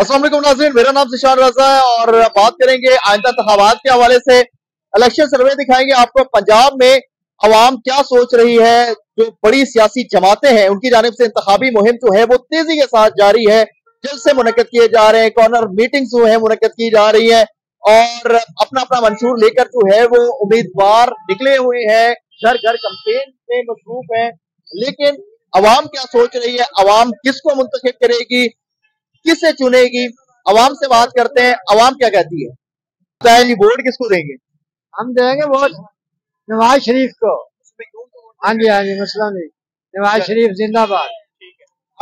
अस्सलाम वालेकुम नाज़रीन, मेरा नाम ज़ीशान रज़ा है और बात करेंगे आइंदा इंतखाबात के हवाले से। इलेक्शन सर्वे दिखाएंगे आपको पंजाब में अवाम क्या सोच रही है। जो बड़ी सियासी जमातें हैं उनकी जानिब से इंतखाबी मुहिम जो है वो तेजी के साथ जारी है, जलसे मुनक्कद किए जा रहे हैं, कॉर्नर मीटिंग्स जो है मुनक्कद की जा रही है और अपना अपना मंशूर लेकर जो है वो उम्मीदवार निकले हुए हैं, घर घर कैंपेन में मसरूफ है। लेकिन अवाम क्या सोच रही है, अवाम किसको मुंतखब करेगी, किसे चुनेगी, अवाम से बात करते हैं। अवाम क्या कहती है, वोट किसको देंगे? हम देंगे वोट नवाज शरीफ को। हाँ जी, हाँ जी, मसला नहीं, नवाज शरीफ जिंदाबाद।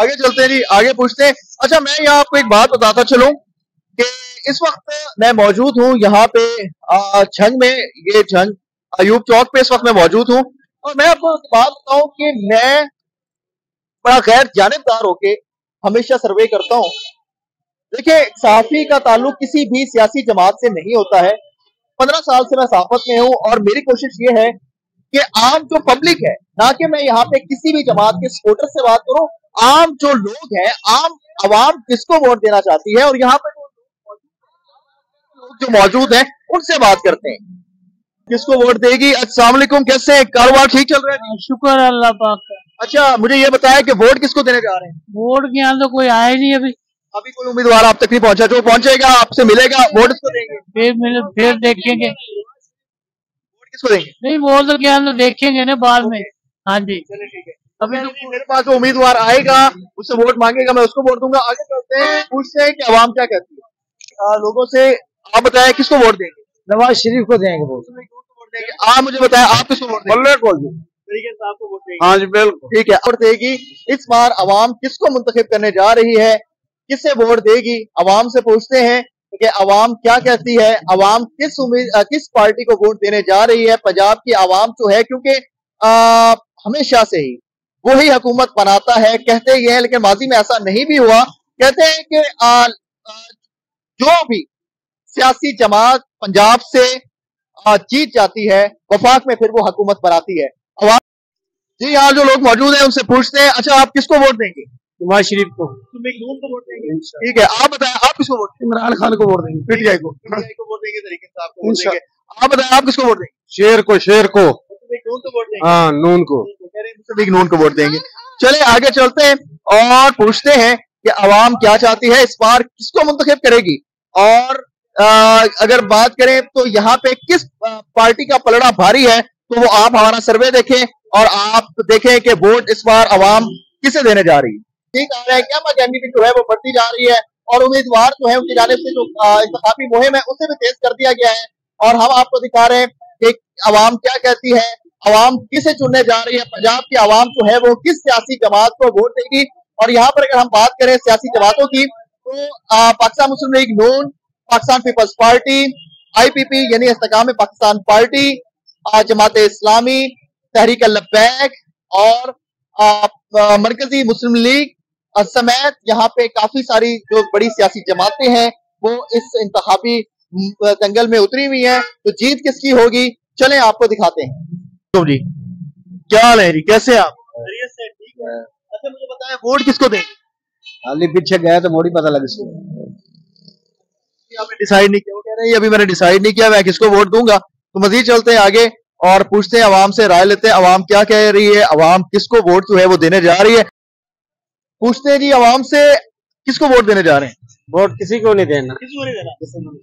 आगे चलते हैं जी, आगे पूछते हैं। अच्छा, मैं यहाँ आपको एक बात बताता चलूं कि इस वक्त मैं मौजूद हूँ यहाँ पे झंग में, ये झंग अयूब चौक पे इस वक्त मैं मौजूद हूँ और मैं आपको बात बताऊं कि मैं बड़ा गैर जानबदार होके हमेशा सर्वे करता हूँ। देखिये, सहाफी का ताल्लुक किसी भी सियासी जमात से नहीं होता है। 15 साल से मैं सहाफत में हूँ और मेरी कोशिश ये है कि आम जो पब्लिक है, ना कि मैं यहाँ पे किसी भी जमात के सपोर्टर से बात करूँ, आम जो लोग हैं, आम आवाम किसको वोट देना चाहती है और यहाँ पे जो मौजूद हैं उनसे बात करते हैं किसको वोट देगी। अस्सलाम वालेकुम, कैसे हैं? कारोबार ठीक चल रहा है? शुक्र अल्लाह पाक का। अच्छा, मुझे ये बताया कि वोट किसको देने जा रहे हैं? वोट के यहाँ तो कोई आया ही नहीं अभी, अभी कोई उम्मीदवार आप तक नहीं पहुंचा। जो पहुंचेगा आपसे मिलेगा, वोट किसको देंगे? फिर देखेंगे वोट किसको देंगे। नहीं, वोट के हम तो देखेंगे ना बाद में। हाँ जी, ठीक है। अभी तो मेरे पास उम्मीदवार आएगा, उससे वोट मांगेगा, मैं उसको वोट दूंगा। आगे चलते हैं, पूछते हैं कि आवाम क्या कहती है लोगों से। आप बताएं किसको वोट देंगे? नवाज शरीफ को देंगे वोट। आप मुझे बताएं, आप किसको वोट देंगे? हाँ जी, बिल्कुल ठीक है। वोट देगी इस बार अवाम किसको मुंतखब करने जा रही है, किससे वोट देगी, अवाम से पूछते हैं कि अवाम क्या कहती है, अवाम किस पार्टी को वोट देने जा रही है। पंजाब की अवाम जो है, क्योंकि हमेशा से ही वही हुकूमत बनाता है, कहते ये हैं, लेकिन माजी में ऐसा नहीं भी हुआ। कहते हैं कि जो भी सियासी जमात पंजाब से जीत जाती है वफाक में फिर वो हुकूमत बनाती है। जी यहाँ जो लोग मौजूद हैं उनसे पूछते हैं। अच्छा, आप किसको वोट देंगे? नवाज शरीफ को। को वोट देंगे। ठीक है, आप बताएं, आप किसको वोट देंगे? इमरान खान को वोट देंगे, पीटीआई को। वोट देंगे तरीके से आपको देंगे। आप बताएं, आप किसको वोट देंगे? शेर को, शेर को। हाँ, नून को, नून को वोट देंगे। चले आगे चलते हैं और पूछते हैं कि आवाम क्या चाहती है, इस बार किसको मुंतखब करेगी और अगर बात करें तो यहाँ पे किस पार्टी का पलड़ा भारी है। तो वो आप हमारा सर्वे देखें और आप देखें कि वोट इस बार अवाम किसे देने जा रही है। ठीक आ रहा है क्या, कैंडिडेट जो है वो बढ़ती जा रही है और उम्मीदवार जो है उनकी जानिब से जो इंतखाबी मुहिम है उसे भी तेज कर दिया गया है। और हम आपको दिखा रहे हैं कि अवाम क्या कहती है, अवाम किसे चुनने जा रही है, पंजाब की अवाम जो है वो किस सियासी जमात को वोट देगी। और यहाँ पर अगर हम बात करें सियासी जमातों की तो पाकिस्तान मुस्लिम लीग नून, पाकिस्तान पीपल्स पार्टी, IPP यानी इस्तेकाम पाकिस्तान पार्टी, जमात इस्लामी, तहरीक लब्बैक और मरकजी मुस्लिम लीग समेत यहाँ पे काफी सारी जो बड़ी सियासी जमातें हैं वो इस इंतखाबी दंगल में उतरी हुई हैं। तो जीत किसकी होगी, चलें आपको दिखाते हैं। तो जी क्या हाल है जी, कैसे आप? ठीक है। अच्छा, मुझे बताएं वोट किसको देंगे? हाली पीछे गए तो मोड़ी पता लग सकता है। डिसाइड नहीं किया, वो कह रहे हैं अभी मैंने डिसाइड नहीं किया मैं किसको वोट दूंगा। तो मजीद चलते हैं आगे और पूछते हैं अवाम से, राय लेते हैं अवाम क्या कह रही है, अवाम किसको वोट जो है वो देने जा रही है। पूछते हैं जी अवाम से किसको वोट देने जा रहे हैं? वोट किसी को नहीं देना,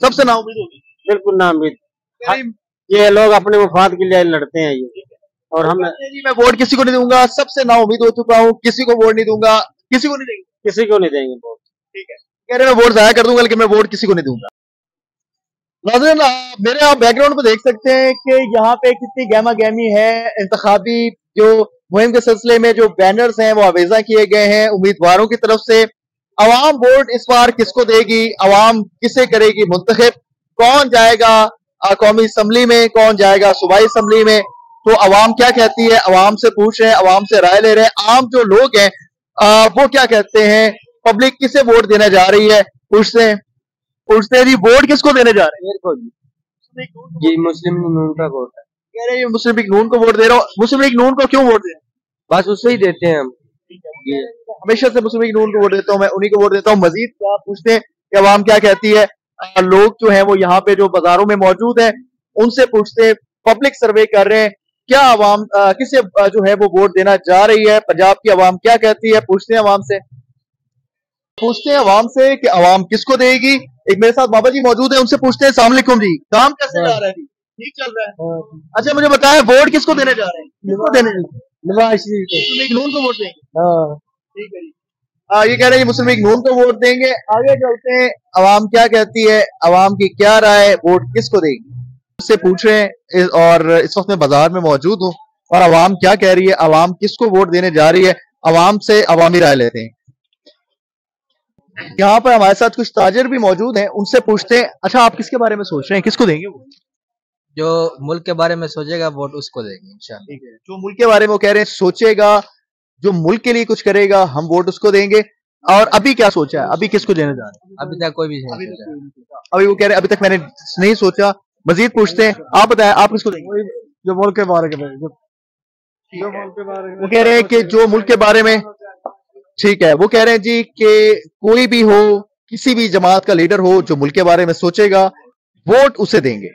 सबसे नाउम्मीद होगी। बिल्कुल नाउम्मीद, ये लोग अपने मुफाद के लिए लड़ते हैं ये। और हम जी मैं वोट किसी को नहीं दूंगा, सबसे नाउम्मीद हो चुका हूँ, किसी को वोट नहीं दूंगा। किसी को नहीं देंगे? किसी को नहीं देंगे वोट। ठीक है, कह रहे मैं वोट जाया कर दूंगा लेकिन मैं वोट किसी को नहीं दूंगा। नाज़रीन, मेरे आप बैकग्राउंड पे देख सकते हैं कि यहाँ पे कितनी गहमा गहमी है। इंतखाबी जो मुहिम के सिलसिले में जो बैनर्स हैं वो आवेजा किए गए हैं उम्मीदवारों की तरफ से। अवाम वोट इस बार किसको देगी, अवाम किसे करेगी मुंतखब, कौन जाएगा कौमी असम्बली में, कौन जाएगा सूबाई असम्बली में। तो अवाम क्या कहती है, अवाम से पूछ रहे हैं, अवाम से राय ले रहे हैं। आम जो लोग हैं वो क्या कहते हैं, पब्लिक किसे वोट देने जा रही है, पूछते हैं। पूछते हैं जी वोट किसको देने जा रहे हैं? जी मुस्लिम लीग नून का वोट है। कह रहे हैं मुस्लिम लीग नून को वोट दे रहा हूँ। मुस्लिम लीग नून को क्यों वोट दे रहे हैं? बस उससे ही देते हैं हम, हमेशा से मुस्लिम लीग नून को वोट देता हूँ, मैं उन्हीं को वोट देता हूँ। मजीद पूछते हैं कि आवाम क्या कहती है। लोग जो है वो यहाँ पे जो बाजारों में मौजूद हैं उनसे पूछते, पब्लिक सर्वे कर रहे हैं क्या आवाम किसे जो है वो वोट देना जा रही है, पंजाब की आवाम क्या कहती है, पूछते हैं आवाम से, पूछते हैं आवाम से कि आवाम किसको देगी। एक मेरे साथ बाबा जी मौजूद है, उनसे पूछते हैं अस्सलाम वालेकुम जी, काम कैसे जा रहा है, ठीक चल रहा है, अच्छा मुझे बताएं वोट किसको देने जा रहे हैं, किसको देने नवाज शरीफ लीग नून को वोट देंगे, ठीक है जी, ये कह रहे हैं मुस्लिम लीग नून को वोट देंगे। आगे चलते हैं, आवाम क्या कहती है, आवाम की क्या राय है, वोट किसको देगी, उससे पूछ रहे हैं। और इस वक्त मैं बाजार में मौजूद हूँ और आवाम क्या कह रही है, आवाम किसको वोट देने जा रही है, आवाम से अवामी राय लेते हैं। यहाँ पर हमारे साथ कुछ ताजर भी मौजूद हैं, उनसे पूछते हैं अच्छा आप किसके बारे में सोच रहे हैं, किसको देंगे वोट? जो मुल्क के बारे में सोचेगा वोट उसको देंगे इंशाल्लाह। ठीक है, जो मुल्क के बारे में वो कह रहे हैं सोचेगा, जो मुल्क के लिए कुछ करेगा हम वोट उसको देंगे। और अभी क्या सोचा है, अभी किसको देने जा रहे हैं? अभी तक कोई भी नहीं सोचा। अभी वो कह रहे हैं अभी तक मैंने नहीं सोचा। मजीद पूछते हैं आप बताएं आप किसको देंगे? जो मुल्क के बारे में, वो कह रहे हैं कि जो मुल्क के बारे में, ठीक है, वो कह रहे हैं जी कि कोई भी हो, किसी भी जमात का लीडर हो, जो मुल्क के बारे में सोचेगा वोट उसे देंगे।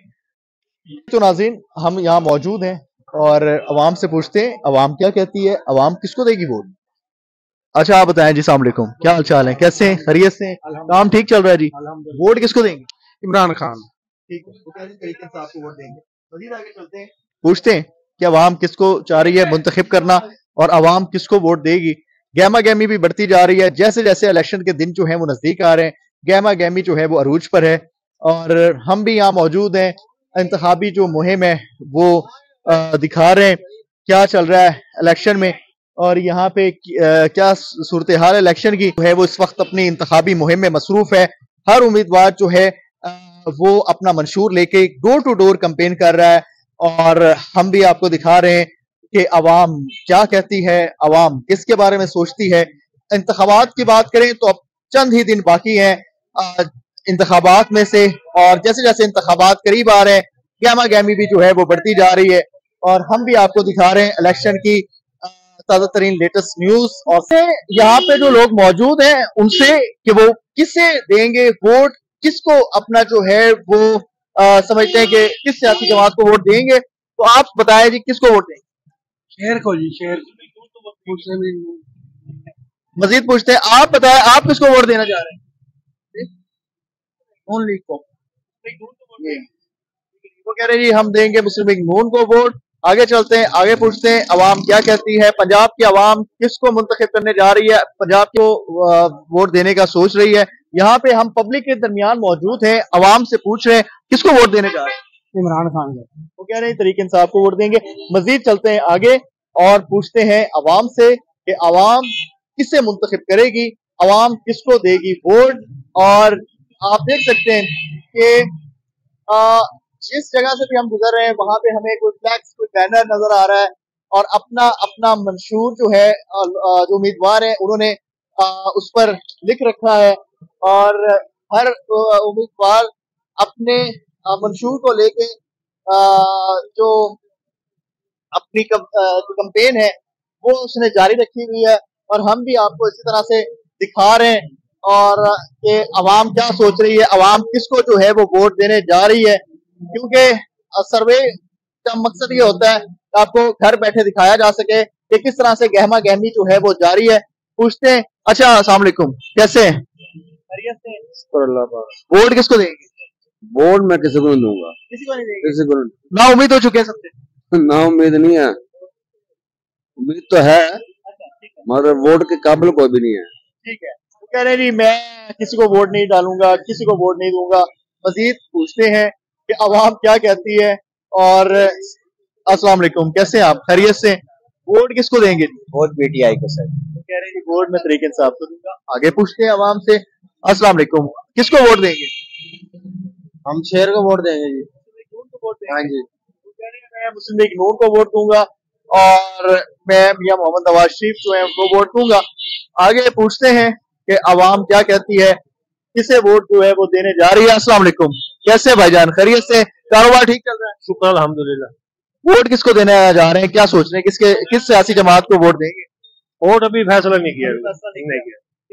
तो नाज़रीन हम यहाँ मौजूद हैं और आवाम से पूछते हैं आवाम क्या कहती है, आवाम किसको देगी वोट। अच्छा आप बताएं जी, अस्सलाम वालेकुम, क्या हाल चाल है, कैसे हैं, खैरियत से, काम ठीक चल रहा है जी, वोट किसको देंगे? इमरान खान, ठीक है, तरीके से आपको वोट देंगे। मज़ीद आगे चलते हैं, पूछते हैं कि आवाम किसको चाह रही है मुंतखब करना और आवाम किसको वोट देगी। गहमा गहमी भी बढ़ती जा रही है, जैसे जैसे इलेक्शन के दिन जो है वो नजदीक आ रहे हैं, गहमा गहमी जो है वो अरूज पर है। और हम भी यहाँ मौजूद हैं, इंतखाबी जो मुहिम है वो दिखा रहे हैं क्या चल रहा है इलेक्शन में और यहाँ पे क्या सूरत हाल इलेक्शन की है। वो इस वक्त अपनी इंतखाबी मुहिम में मसरूफ है, हर उम्मीदवार जो है वो अपना मंशूर लेके डोर टू डोर कैंपेन कर रहा है। और हम भी आपको दिखा रहे हैं कि आवाम क्या कहती है, आवाम किसके बारे में सोचती है। इंतखाबात की बात करें तो अब चंद ही दिन बाकी हैं इंतखाबात में से, और जैसे जैसे इंतखाबात करीब आ रहे हैं गहमा गहमी भी जो है वो बढ़ती जा रही है। और हम भी आपको दिखा रहे हैं इलेक्शन की ताजा तरीन लेटेस्ट न्यूज। और यहाँ पे जो लोग मौजूद हैं उनसे कि वो किसे देंगे वोट, किसको अपना जो है वो समझते हैं कि किस सियासी जमात को वोट देंगे। तो आप बताएं जी किसको वोट देंगे? शेर को जी, शेर। मजीद पूछते हैं आप बताएं आप किसको वोट देना चाह रहे हैं? वो कह रहे हैं जी हम देंगे मुस्लिम लीग नून को वोट। आगे चलते हैं, आगे पूछते हैं आवाम क्या कहती है, पंजाब की आवाम किसको मुंतखब करने जा रही है, पंजाब को वोट देने का सोच रही है। यहाँ पे हम पब्लिक के दरमियान मौजूद हैं, आवाम से पूछ रहे हैं किसको वोट देने जा रहे हैं? इमरान खान को। वो कह रहे हैं तरीके इंसाफ को वोट देंगे। मजीद चलते हैं आगे और पूछते हैं आवाम से कि आवाम किसे मुंतखब करेगी, आवाम किसको देगी वोट। और आप देख सकते हैं कि जिस जगह से भी हम गुजर रहे हैं वहां पे हमें कोई फ्लैक्स, कोई बैनर नजर आ रहा है और अपना अपना मंशूर जो है जो उम्मीदवार है उन्होंने उस पर लिख रखा है। और हर उम्मीदवार अपने मंशूर को लेके जो अपनी कंपेन है वो उसने जारी रखी हुई है। और हम भी आपको इसी तरह से दिखा रहे हैं और ये आवाम क्या सोच रही है, आवाम किसको जो है वो वोट देने जा रही है। क्योंकि सर्वे का मकसद ये होता है कि आपको घर बैठे दिखाया जा सके कि किस तरह से गहमा गहमी जो है वो जारी है। पूछते हैं अच्छा अस्सलाम वालेकुम, कैसे हैं, वोट किसको देंगे? वोट मैं किसी को नहीं दूंगा, किसी को नहीं। ना उम्मीद हो चुके सबसे? ना उम्मीद नहीं है, उम्मीद तो है मगर वोट के काबिल कोई भी नहीं है। ठीक है, कह रहे जी मैं किसी को वोट नहीं डालूंगा, किसी को वोट नहीं दूंगा। मजीद पूछते हैं कि आवाम क्या कहती है। और अस्सलाम वालेकुम, कैसे आप, खैरियत से, वोट किसको देंगे? वोट पीटीआई को सर। कह रहे जी वोट मैं तरीके साहब को दूंगा। आगे पूछते हैं आवाम से अस्सलाम वालेकुम, किसको वोट देंगे? हम शेर को वोट देंगे जी, हाँ जी। कह रहे मैं मुस्लिम लीग नून को वोट दूंगा और मैं मियां मोहम्मद नवाज शरीफ जो है उनको वोट दूंगा। आगे पूछते हैं कि आवाम क्या कहती है, किसे वोट जो है वो देने जा रही है। अस्सलाम वालेकुम, कैसे भाईजान, खैरियत से, कारोबार ठीक चल रहा है? शुक्र अल्हम्दुलिल्लाह। वोट किसको देने जा रहे हैं, क्या सोच रहे हैं, किस सियासी जमात को वोट देंगे? वोट अभी फैसला नहीं किया।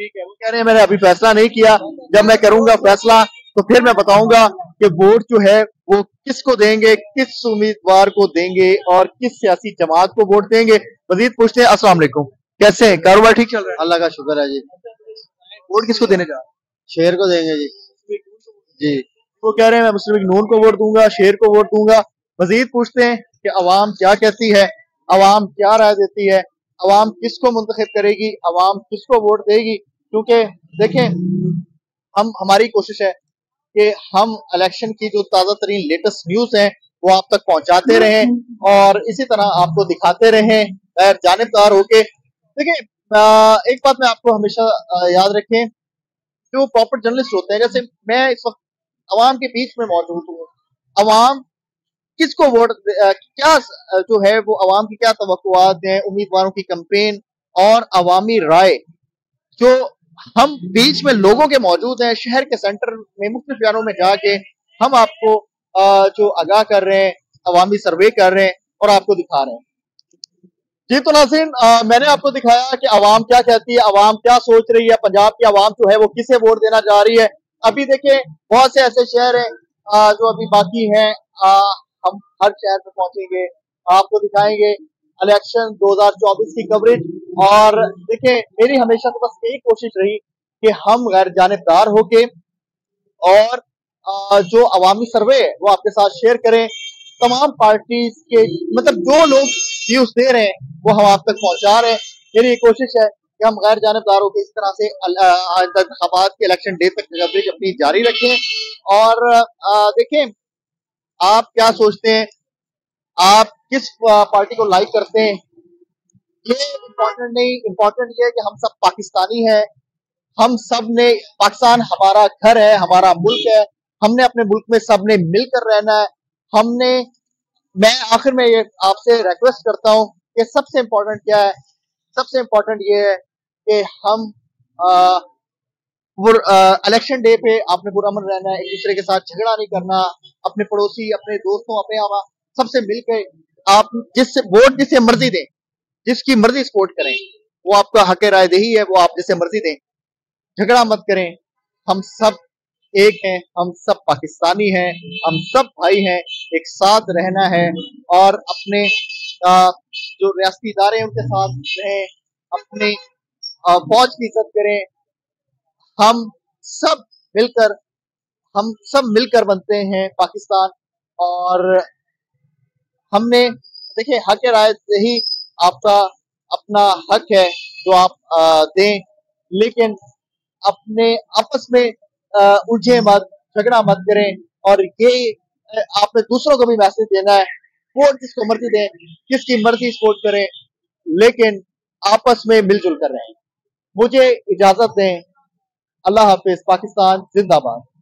ठीक है, वो कह रहे हैं मैंने अभी फैसला नहीं किया, जब मैं करूंगा फैसला तो फिर मैं बताऊंगा कि वोट जो है वो किसको देंगे, किस उम्मीदवार को देंगे और किस सियासी जमात को वोट देंगे। मजीद पूछते हैं, अस्सलाम वालेकुम, कैसे हैं, कारोबार ठीक चल रहा है? अल्लाह का शुक्र है जी। वोट किसको देने जा? शेर को देंगे जी। जी वो कह रहे हैं मैं मुस्लिम नून को वोट दूंगा, शेर को वोट दूंगा। मजीद पूछते हैं कि अवाम क्या कहती है, अवाम क्या राय देती है, अवाम किसको मुंतखब करेगी, अवाम किसको वोट देगी। क्योंकि देखें हम, हमारी कोशिश है कि हम इलेक्शन की जो ताज़ा तरीन लेटेस्ट न्यूज़ हैं वो आप तक पहुंचाते रहें और इसी तरह आपको दिखाते रहें गैर जानबदार होके। देखिए एक बात मैं आपको हमेशा याद रखें, जो प्रॉपर जर्नलिस्ट होते हैं, जैसे मैं इस वक्त अवाम के बीच में मौजूद हूँ, अवाम किसको वोट, क्या जो है वो अवाम की क्या तवक्कुआत हैं, उम्मीदवारों की कैंपेन और अवामी राय, जो हम बीच में लोगों के मौजूद हैं, शहर के सेंटर में मुख्तलिफ शहरों में जाके हम आपको जो आगाह कर रहे हैं, अवामी सर्वे कर रहे हैं और आपको दिखा रहे हैं। जी तो नाज़रीन, मैंने आपको दिखाया कि अवाम क्या कहती है, अवाम क्या सोच रही है, पंजाब की अवाम जो है वो किसे वोट देना चाह रही है। अभी देखें बहुत से ऐसे शहर हैं जो अभी बाकी हैं, हम हर शहर में पहुंचेंगे, आपको दिखाएंगे इलेक्शन 2024 की कवरेज। और देखें मेरी हमेशा तो बस एक कोशिश रही कि हम गैर जानिबदार होके और जो अवामी सर्वे है वो आपके साथ शेयर करें, तमाम पार्टीज के मतलब जो लोग व्यूज दे रहे हैं वो हम आप तक पहुंचा रहे हैं। मेरी एक कोशिश है कि हम गैर जानिबदार होके इस तरह से इंतखाबात के इलेक्शन डे तक कवरेज अपनी जारी रखें। और देखें आप क्या सोचते हैं, आप किस पार्टी को लाइक करते हैं, ये इम्पोर्टेंट नहीं, इम्पोर्टेंट ये है कि हम सब पाकिस्तानी हैं, हम सब ने, पाकिस्तान हमारा घर है, हमारा मुल्क है, हमने अपने मुल्क में सबने मिलकर रहना है। हमने, मैं आखिर में ये आपसे रिक्वेस्ट करता हूँ कि सबसे इम्पोर्टेंट क्या है, सबसे इम्पोर्टेंट ये है कि हम इलेक्शन डे पे आपने पुरअमन रहना है, एक दूसरे के साथ झगड़ा नहीं करना, अपने पड़ोसी, अपने दोस्तों, अपने सबसे मिलकर आप जिससे वोट जिसे मर्जी दें, जिसकी मर्जी सपोर्ट करें, वो आपका हक राय देही है, वो आप जिसे मर्जी दें, झगड़ा मत करें। हम सब एक हैं, हम सब पाकिस्तानी हैं, हम सब भाई हैं, एक साथ रहना है और अपने जो रियासती इदारे हैं उनके साथ रहें, अपने फौज की इज्जत करें। हम सब मिलकर बनते हैं पाकिस्तान। और हमने देखिए हक राय ही आपका अपना हक है जो आप दें, लेकिन अपने आपस में उलझे मत, झगड़ा मत करें। और ये आपने दूसरों को भी मैसेज देना है, वोट जिसको मर्जी दें, किसकी मर्जी सपोर्ट करें, लेकिन आपस में मिलजुल कर रहे हैं। मुझे इजाजत दें, अल्लाह हाफिज, पाकिस्तान जिंदाबाद।